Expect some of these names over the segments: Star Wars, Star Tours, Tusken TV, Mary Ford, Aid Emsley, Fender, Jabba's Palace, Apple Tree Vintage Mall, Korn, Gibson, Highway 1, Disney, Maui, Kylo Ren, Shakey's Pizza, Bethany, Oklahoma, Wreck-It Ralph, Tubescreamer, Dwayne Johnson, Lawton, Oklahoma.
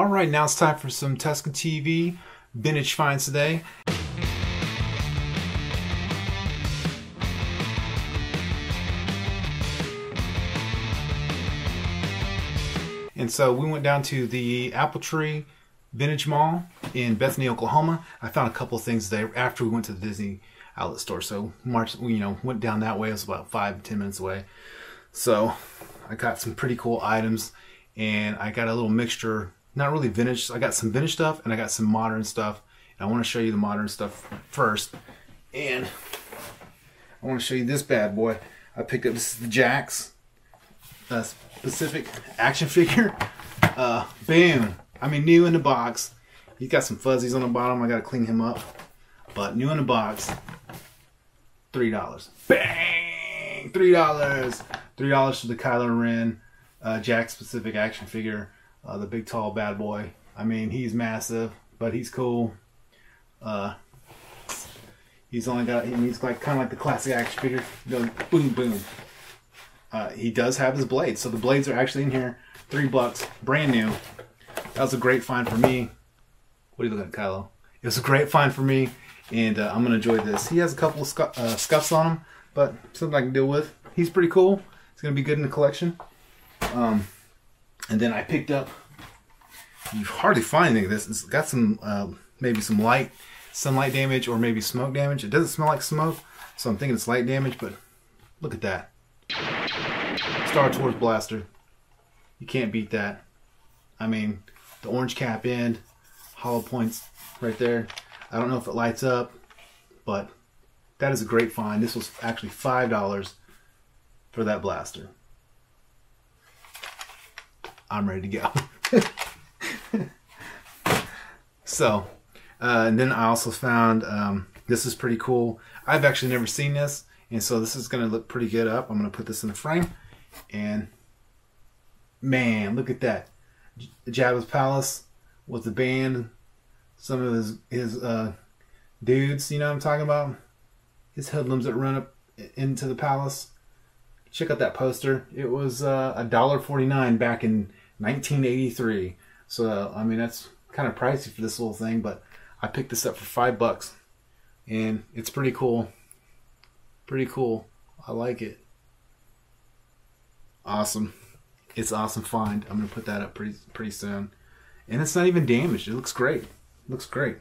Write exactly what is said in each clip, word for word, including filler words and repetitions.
All right, now it's time for some Tusken T V vintage finds today. And so we went down to the Apple Tree Vintage Mall in Bethany, Oklahoma. I found a couple of things there after we went to the Disney outlet store. So March, you know, went down that way. It was about five, ten minutes away. So I got some pretty cool items, and I got a little mixture, not really vintage. I got some vintage stuff and I got some modern stuff. And I want to show you the modern stuff first. And I want to show you this bad boy. I picked up, this is the Jax, a specific action figure. Uh, bam. I mean, new in the box. He's got some fuzzies on the bottom. I got to clean him up. But new in the box, three dollars. Bang! three dollars. three dollars for the Kylo Ren uh, Jack specific action figure. Uh, the big, tall, bad boy. I mean, he's massive, but he's cool. Uh, he's only got, he's like kind of like the classic action figure. Goes boom, boom. Uh, he does have his blades. So the blades are actually in here. Three bucks. Brand new. That was a great find for me. What are you looking at, Kylo? It was a great find for me, and uh, I'm going to enjoy this. He has a couple of scu uh, scuffs on him, but something I can deal with. He's pretty cool. It's going to be good in the collection. Um, and then I picked up, you hardly find anything of this. It's got some, uh, maybe some light, sunlight damage, or maybe smoke damage. It doesn't smell like smoke, so I'm thinking it's light damage, but look at that. Star Tours blaster. You can't beat that. I mean, the orange cap end, hollow points right there. I don't know if it lights up, but that is a great find. This was actually five dollars for that blaster. I'm ready to go. So, uh, and then I also found, um, this is pretty cool. I've actually never seen this, and so this is gonna look pretty good up. I'm gonna put this in the frame, and man, look at that. Jabba's Palace with the band, some of his his uh, dudes, you know what I'm talking about? His hoodlums that run up into the palace. Check out that poster. It was uh, a dollar forty-nine back in nineteen eighty-three. So uh, I mean, that's kind of pricey for this little thing, but I picked this up for five bucks, and it's pretty cool. Pretty cool. I like it. Awesome. It's an awesome find. I'm going to put that up pretty pretty soon. And it's not even damaged. It looks great. It looks great.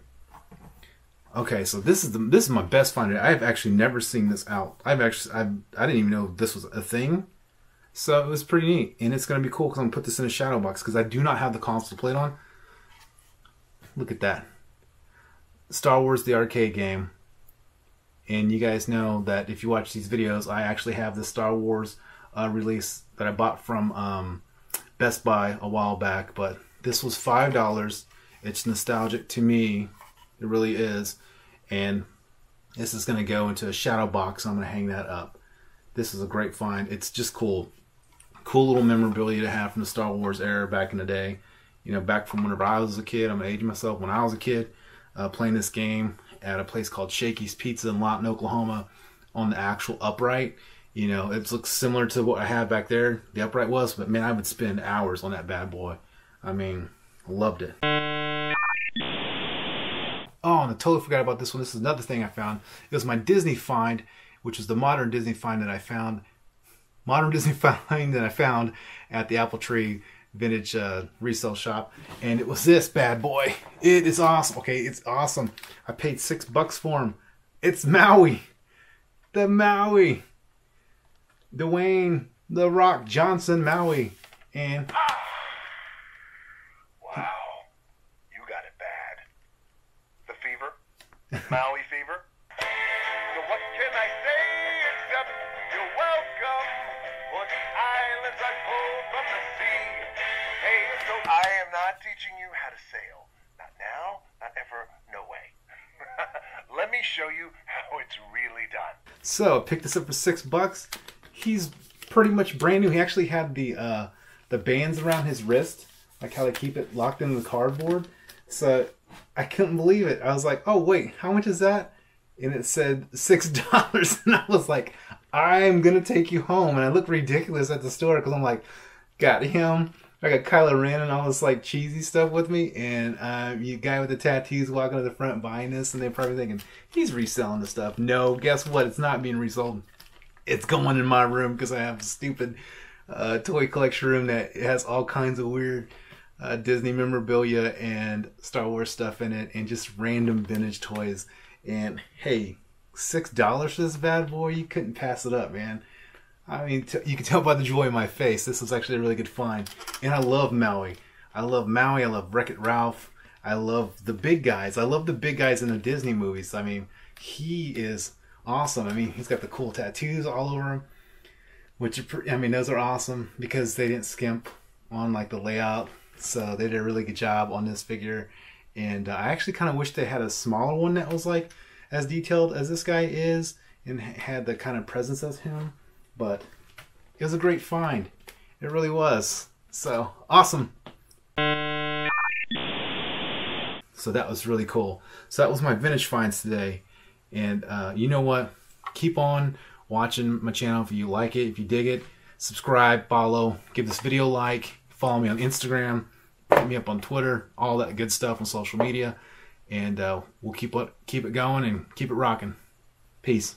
Okay, so this is the this is my best find. I've actually never seen this out. I've actually I've, I didn't even know this was a thing. So it was pretty neat. And it's going to be cool because I'm going to put this in a shadow box because I do not have the console plate on. Look at that. Star Wars, the arcade game. And you guys know that if you watch these videos, I actually have the Star Wars Uh, release that I bought from um, Best Buy a while back, but this was five dollars. It's nostalgic to me. It really is. And this is going to go into a shadow box. I'm going to hang that up. This is a great find. It's just cool. Cool little memorabilia to have from the Star Wars era back in the day. You know, back from whenever I was a kid. I'm aging myself when I was a kid uh, playing this game at a place called Shakey's Pizza in Lawton, Oklahoma on the actual upright. You know, it looks similar to what I had back there, the upright was, but man, I would spend hours on that bad boy. I mean, loved it. Oh, and I totally forgot about this one. This is another thing I found. It was my Disney find, which was the modern Disney find that I found. Modern Disney find that I found at the Apple Tree Vintage uh, resale shop. And it was this bad boy. It is awesome. Okay, it's awesome. I paid six bucks for him. It's Maui. The Maui. Dwayne "The Rock" Johnson Maui, and ah, wow, you got it bad. The fever, Maui fever. So what can I say except you're welcome? For the islands are cold from the sea. Hey, so I am not teaching you how to sail. Not now, not ever, no way. Let me show you how it's really done. So I picked this up for six bucks. He's pretty much brand new. He actually had the uh, the bands around his wrist, like how they keep it locked into the cardboard. So I couldn't believe it. I was like, oh wait, how much is that? And it said six dollars, and I was like, I'm gonna take you home. And I look ridiculous at the store because I'm like, got him, I got Kylo Ren and all this like cheesy stuff with me, and uh, you guy with the tattoos walking to the front buying this, and they're probably thinking he's reselling the stuff. No, guess what? It's not being resold. It's going in my room because I have a stupid uh, toy collection room that has all kinds of weird uh, Disney memorabilia and Star Wars stuff in it, and just random vintage toys. And hey, six dollars for this bad boy? You couldn't pass it up, man. I mean, t you can tell by the joy in my face. This was actually a really good find. And I love Maui. I love Maui. I love Wreck-It Ralph. I love the big guys. I love the big guys in the Disney movies. I mean, he is awesome. I mean, he's got the cool tattoos all over him, which, are I mean, those are awesome because they didn't skimp on, like, the layout. So they did a really good job on this figure. And uh, I actually kind of wish they had a smaller one that was, like, as detailed as this guy is and had the kind of presence as him. But it was a great find. It really was. So, awesome. So that was really cool. So that was my vintage finds today. And uh, you know what? Keep on watching my channel if you like it, if you dig it. Subscribe, follow, give this video a like. Follow me on Instagram. Hit me up on Twitter. All that good stuff on social media. And uh, we'll keep it, keep it going and keep it rocking. Peace.